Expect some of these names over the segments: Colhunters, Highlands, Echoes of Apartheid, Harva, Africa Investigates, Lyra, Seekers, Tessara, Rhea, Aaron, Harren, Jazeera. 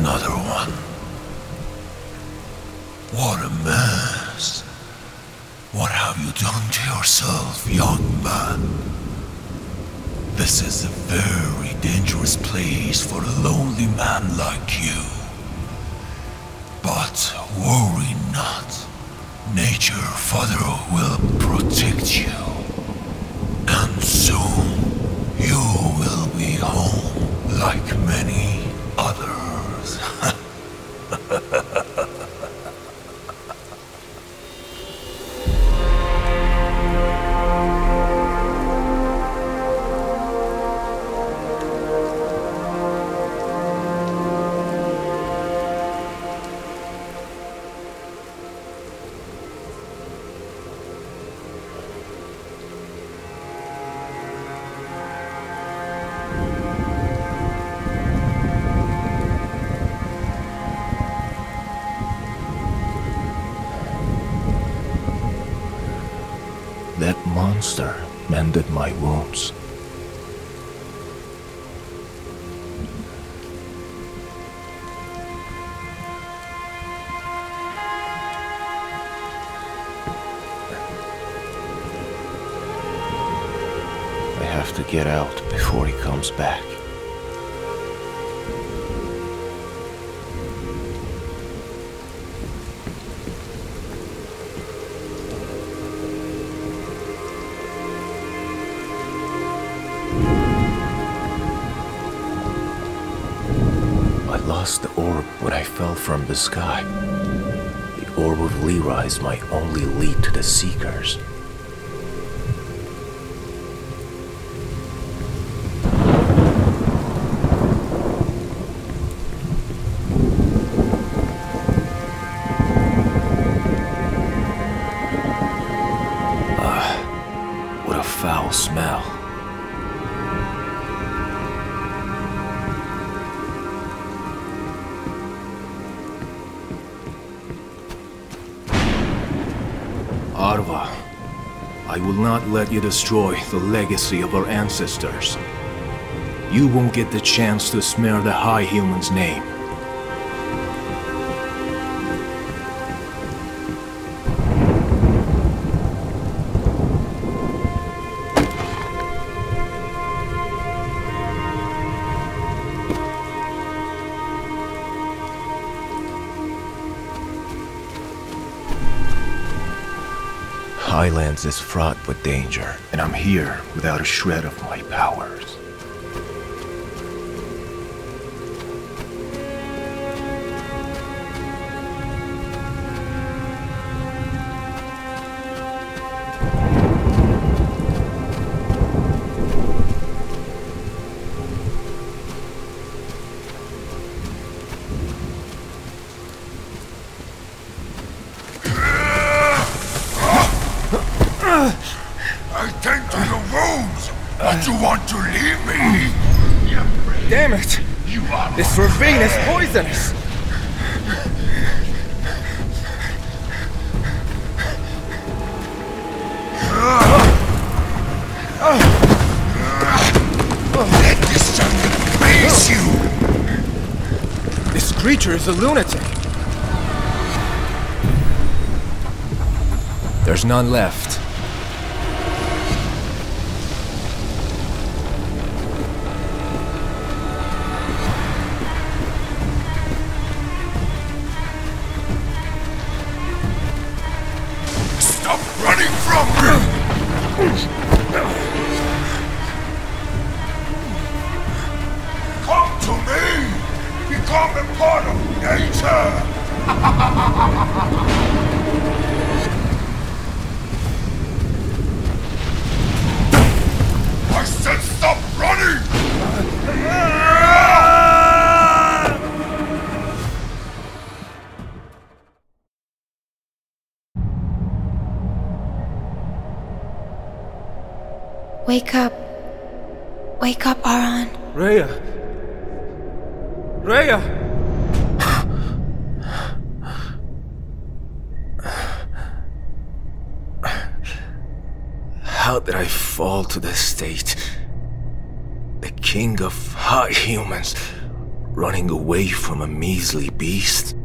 another one. What a mess. What have you done to yourself, young man? This is a very dangerous place for a lonely man like you. But worry not. Nature, Father, will protect you. And soon, you will be home like many others. Monster mended my wounds. I have to get out before he comes back. From the sky. The orb of Lyra is my only lead to the Seekers. What a foul smell. Harva, I will not let you destroy the legacy of our ancestors. You won't get the chance to smear the High Human's name. Highlands is fraught with danger, and I'm here without a shred of my powers. A lunatic. There's none left. Stop running from me! Come to me! Become a part of nature! I said stop running! Wake up. Wake up, Aaron. Rhea! Rhea! How did I fall to this state? The king of high humans, running away from a measly beast.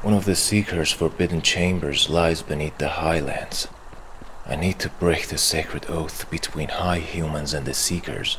One of the Seekers' forbidden chambers lies beneath the Highlands. I need to break the sacred oath between high humans and the Seekers.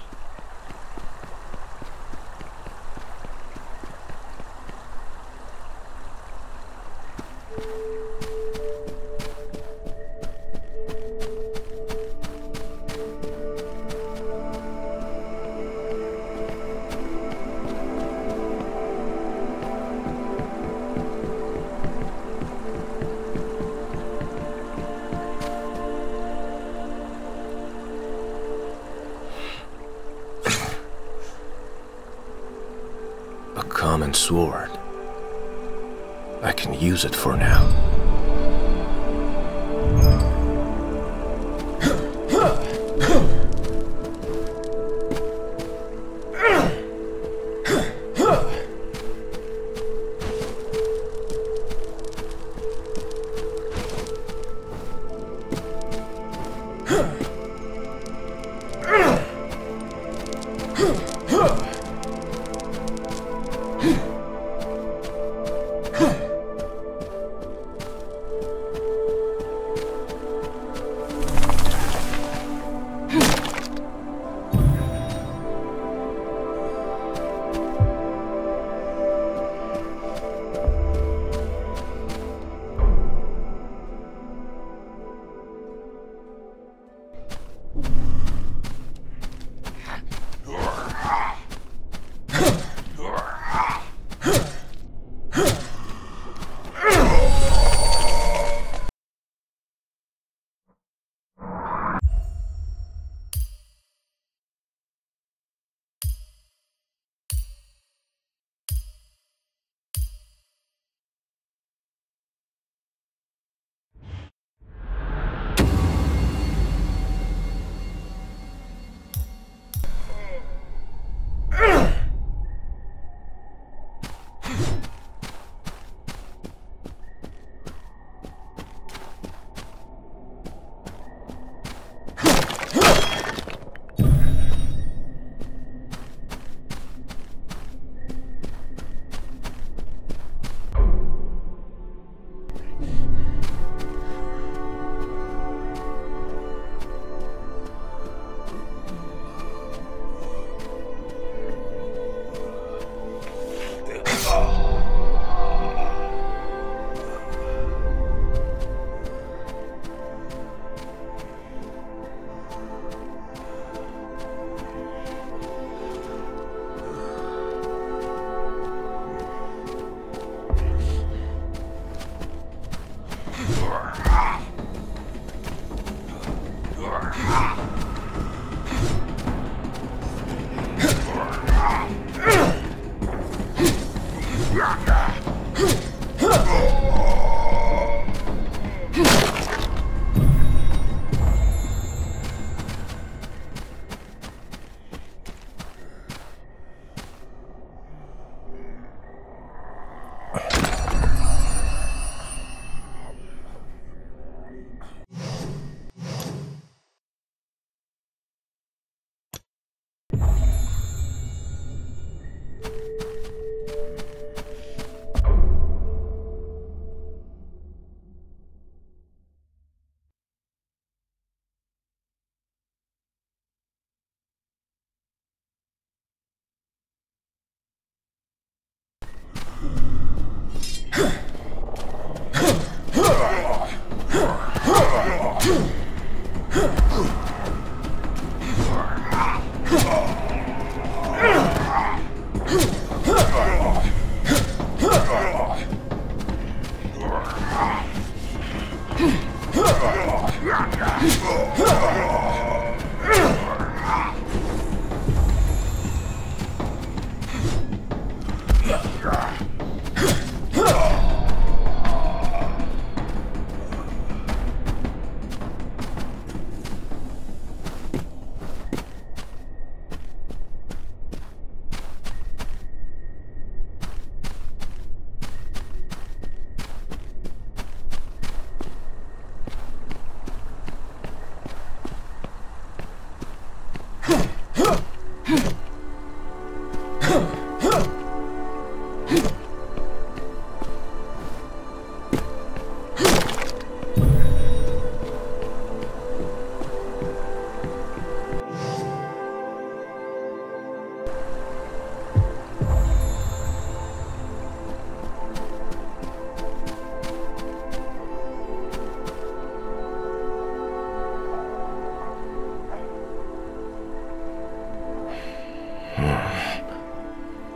Common sword. I can use it for now.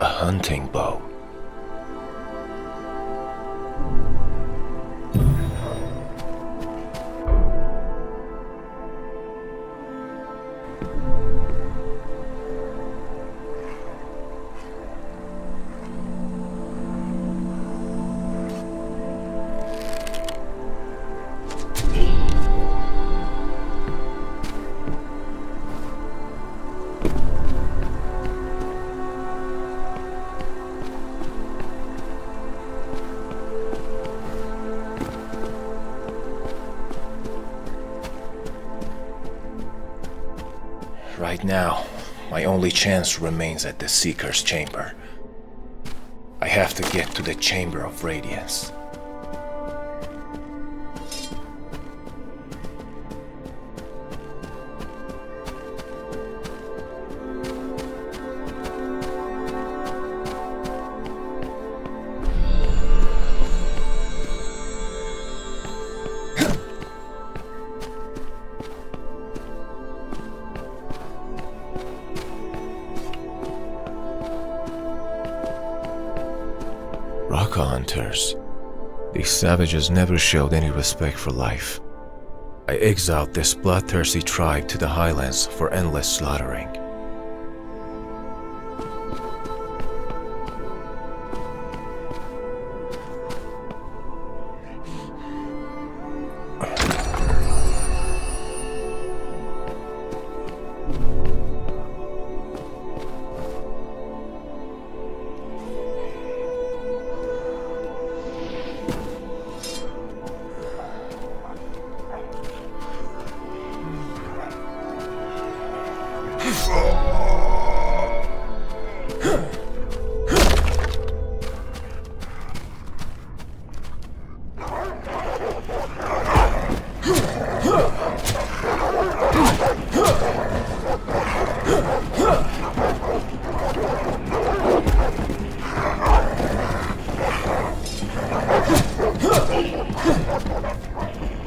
Hunting bow. Right now, my only chance remains at the Seeker's chamber. I have to get to the Chamber of Radiance. Colhunters. These savages never showed any respect for life. I exiled this bloodthirsty tribe to the Highlands for endless slaughtering.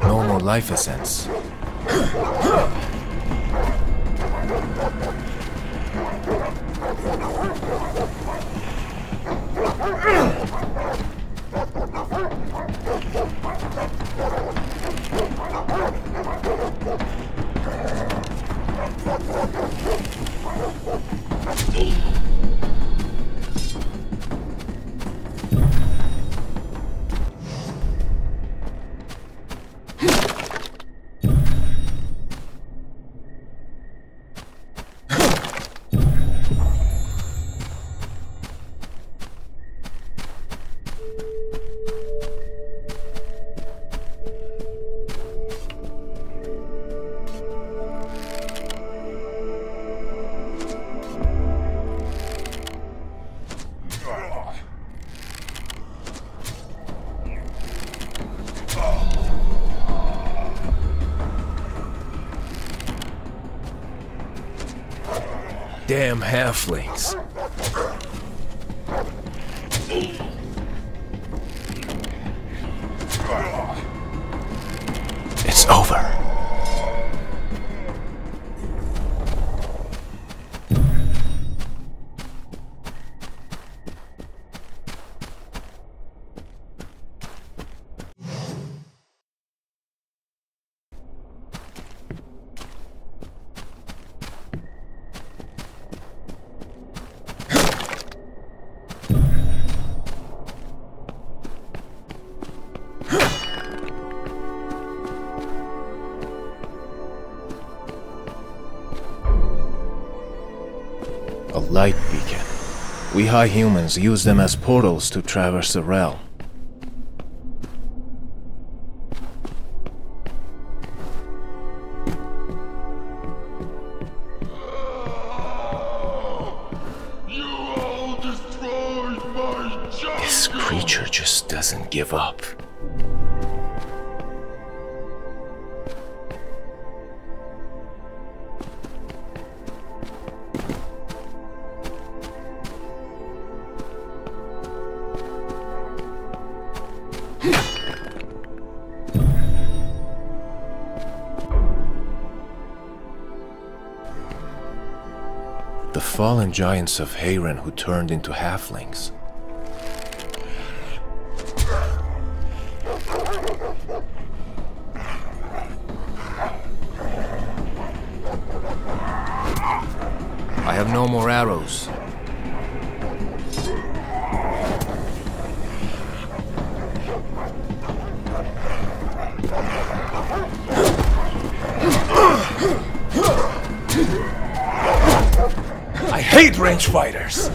No more life essence. Damn halflings. It's over. light beacon. We high humans use them as portals to traverse the realm. This creature just doesn't give up. The fallen giants of Harren who turned into halflings. I have no more arrows. Hate range fighters!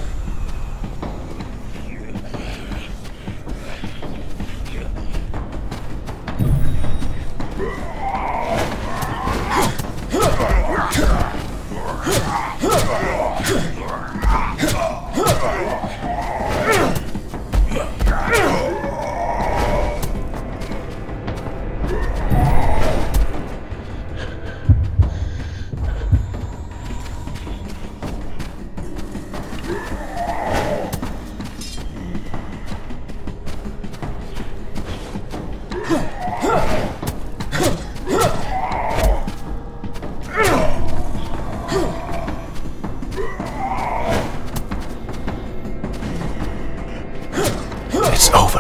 It's over.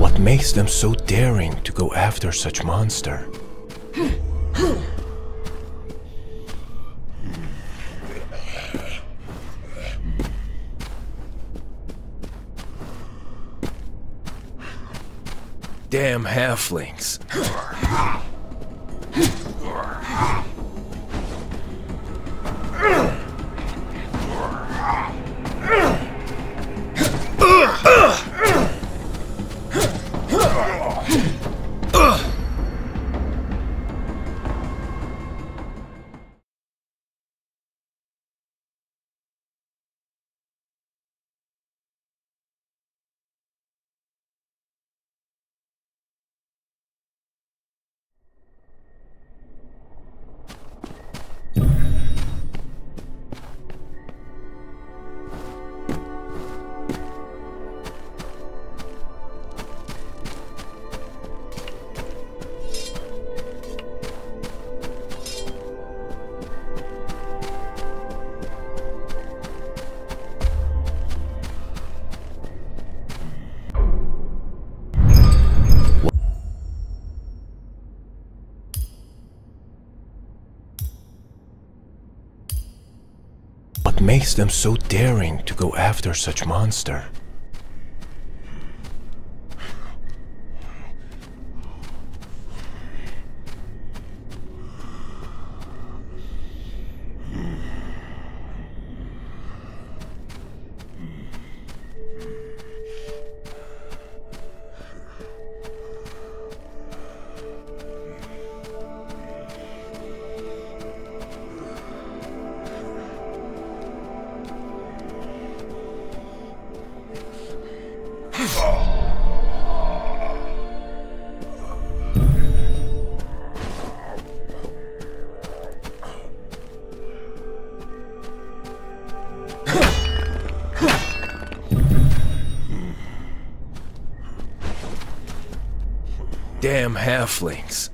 What makes them so daring to go after such monster? Damn halflings. What makes them so daring to go after such monster? damn halflings.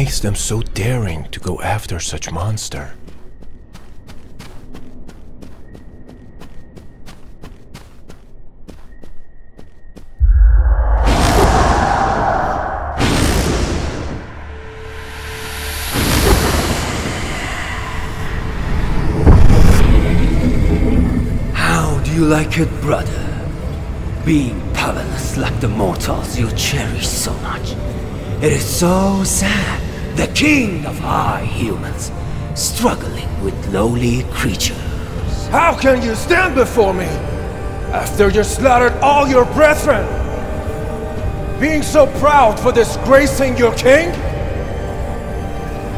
Makes them so daring to go after such monster. How do you like it, brother? Being powerless like the mortals you cherish so much. It is so sad. The king of high humans, struggling with lowly creatures. How can you stand before me after you slaughtered all your brethren? Being so proud for disgracing your king?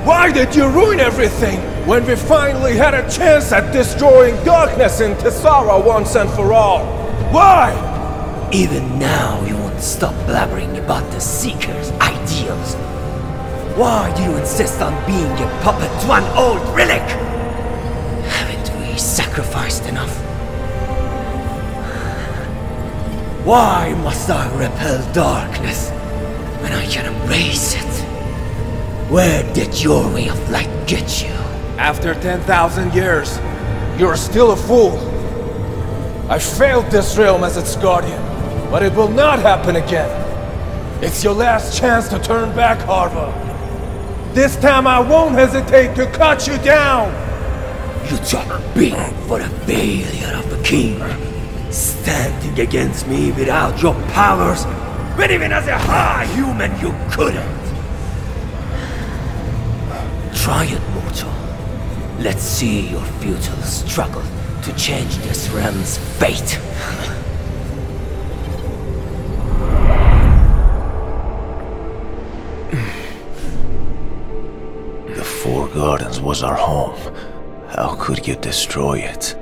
Why did you ruin everything when we finally had a chance at destroying darkness in Tessara once and for all? Why? Even now you won't stop blabbering about the Seekers' ideals. Why do you insist on being a puppet to an old relic? Haven't we sacrificed enough? Why must I repel darkness when I can embrace it? Where did your way of light get you? After 10,000 years, you're still a fool. I failed this realm as its guardian, but it will not happen again. It's your last chance to turn back, Harva. This time I won't hesitate to cut you down! You took me for a failure of the king. Standing against me without your powers, but even as a high human you couldn't. Try it, mortal. Let's see your futile struggle to change this realm's fate. Gardens was our home. How could you destroy it?